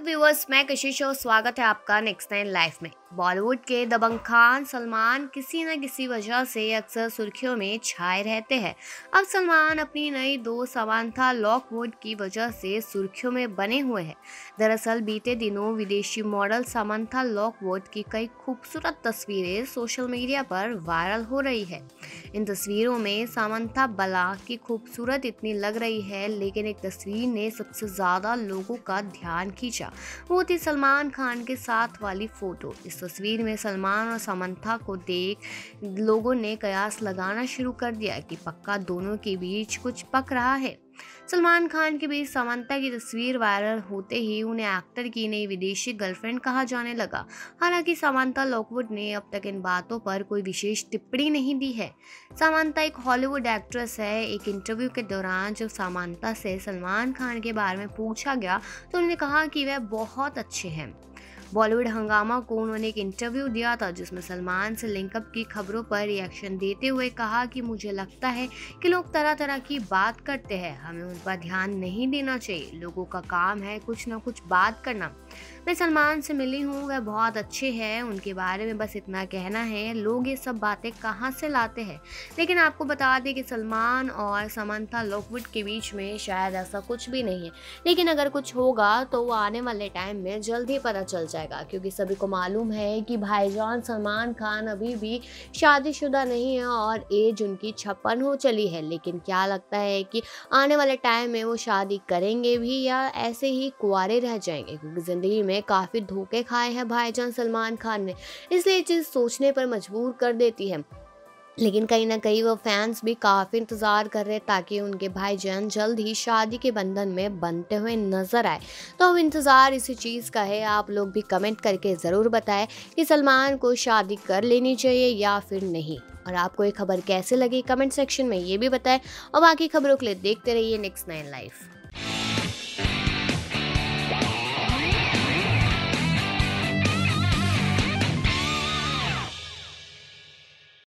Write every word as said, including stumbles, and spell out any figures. Hello viewers, मैं कशिश और स्वागत है आपका नेक्स्ट नाइन लाइफ में। बॉलीवुड के दबंग खान सलमान किसी न किसी वजह से अक्सर सुर्खियों में छाए रहते हैं। अब सलमान अपनी नई दोस्त समांथा लॉकवुड की वजह से सुर्खियों में बने हुए हैं। दरअसल बीते दिनों विदेशी मॉडल समांथा लॉकवुड की कई खूबसूरत तस्वीरें सोशल मीडिया पर वायरल हो रही है। इन तस्वीरों में समांथा बला की खूबसूरत इतनी लग रही है, लेकिन एक तस्वीर ने सबसे ज़्यादा लोगों का ध्यान खींचा, वो थी सलमान खान के साथ वाली फ़ोटो। इस तस्वीर में सलमान और समंथा को देख लोगों ने कयास लगाना शुरू कर दिया कि पक्का दोनों के बीच कुछ पक रहा है। सलमान खान के बीच समंथा की तस्वीर वायरल होते ही उन्हें एक्टर की नई विदेशी गर्लफ्रेंड कहा जाने लगा। हालांकि समंथा लॉकवुड ने अब तक इन बातों पर कोई विशेष टिप्पणी नहीं दी है। समंथा एक हॉलीवुड एक्ट्रेस है। एक इंटरव्यू के दौरान जब समंथा से सलमान खान के बारे में पूछा गया तो उन्होंने कहा कि वह बहुत अच्छे हैं। बॉलीवुड हंगामा को उन्होंने एक इंटरव्यू दिया था जिसमें सलमान से लिंकअप की खबरों पर रिएक्शन देते हुए कहा कि मुझे लगता है कि लोग तरह तरह की बात करते हैं, हमें उन पर ध्यान नहीं देना चाहिए। लोगों का काम है कुछ ना कुछ बात करना। मैं सलमान से मिली हूँ, वह बहुत अच्छे हैं, उनके बारे में बस इतना कहना है। लोग ये सब बातें कहाँ से लाते हैं। लेकिन आपको बता दें कि सलमान और समंथा लॉकवुड के बीच में शायद ऐसा कुछ भी नहीं है, लेकिन अगर कुछ होगा तो वो आने वाले टाइम में जल्द ही पता चल जाए, क्योंकि सभी को मालूम है कि भाईजान सलमान खान अभी भी शादीशुदा नहीं है और एज उनकी छप्पन हो चली है। लेकिन क्या लगता है कि आने वाले टाइम में वो शादी करेंगे भी या ऐसे ही कुंवारे रह जाएंगे, क्योंकि ज़िंदगी में काफ़ी धोखे खाए हैं भाईजान सलमान खान ने, इसलिए चीज़ सोचने पर मजबूर कर देती है। लेकिन कहीं ना कहीं वो फैंस भी काफ़ी इंतज़ार कर रहे हैं ताकि उनके भाईजान जल्द ही शादी के बंधन में बनते हुए नजर आए। तो अब इंतज़ार इसी चीज़ का है। आप लोग भी कमेंट करके ज़रूर बताएं कि सलमान को शादी कर लेनी चाहिए या फिर नहीं, और आपको ये खबर कैसे लगी कमेंट सेक्शन में ये भी बताएं। और बाकी खबरों के लिए देखते रहिए नेक्स्ट नाइन लाइफ।